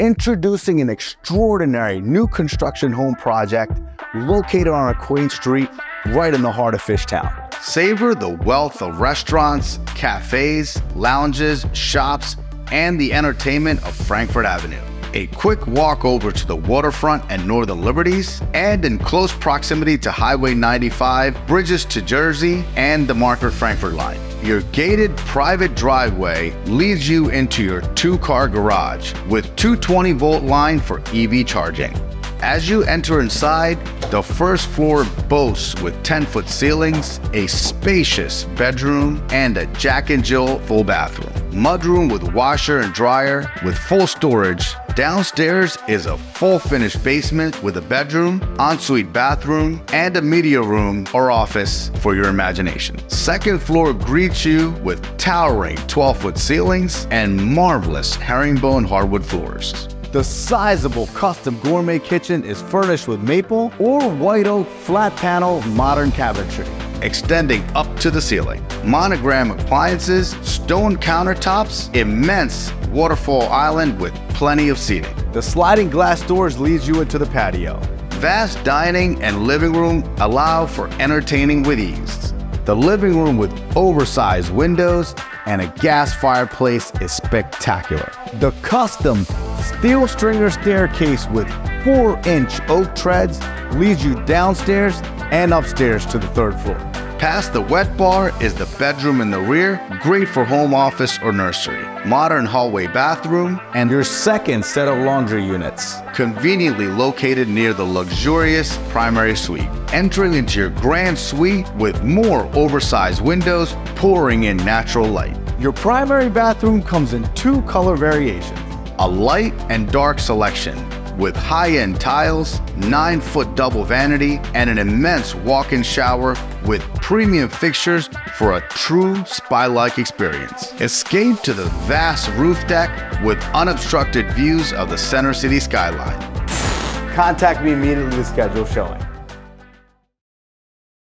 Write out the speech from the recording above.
Introducing an extraordinary new construction home project located on a quaint street right in the heart of Fishtown. Savor the wealth of restaurants, cafes, lounges, shops, and the entertainment of Frankford Avenue. A quick walk over to the waterfront and Northern Liberties, and in close proximity to Highway 95, bridges to Jersey, and the Market-Frankford line. Your gated private driveway leads you into your two-car garage with 220-volt line for EV charging. As you enter inside, the first floor boasts with 10-foot ceilings, a spacious bedroom, and a Jack and Jill full bathroom. Mudroom with washer and dryer with full storage. Downstairs is a full-finished basement with a bedroom, ensuite bathroom, and a media room or office for your imagination. Second floor greets you with towering 12-foot ceilings and marvelous herringbone hardwood floors. The sizable custom gourmet kitchen is furnished with maple or white oak flat panel modern cabinetry, extending up to the ceiling. Monogram appliances, stone countertops, immense waterfall island with plenty of seating. The sliding glass doors leads you into the patio. Vast dining and living room allow for entertaining with ease. The living room with oversized windows and a gas fireplace is spectacular. The custom steel stringer staircase with 4-inch oak treads leads you downstairs and upstairs to the third floor. Past the wet bar is the bedroom in the rear, great for home office or nursery. Modern hallway bathroom and your second set of laundry units, conveniently located near the luxurious primary suite. Entering into your grand suite with more oversized windows pouring in natural light. Your primary bathroom comes in two color variations, a light and dark selection, with high-end tiles, 9-foot double vanity, and an immense walk-in shower with premium fixtures for a true spa-like experience. Escape to the vast roof deck with unobstructed views of the center city skyline. Contact me immediately to schedule showing.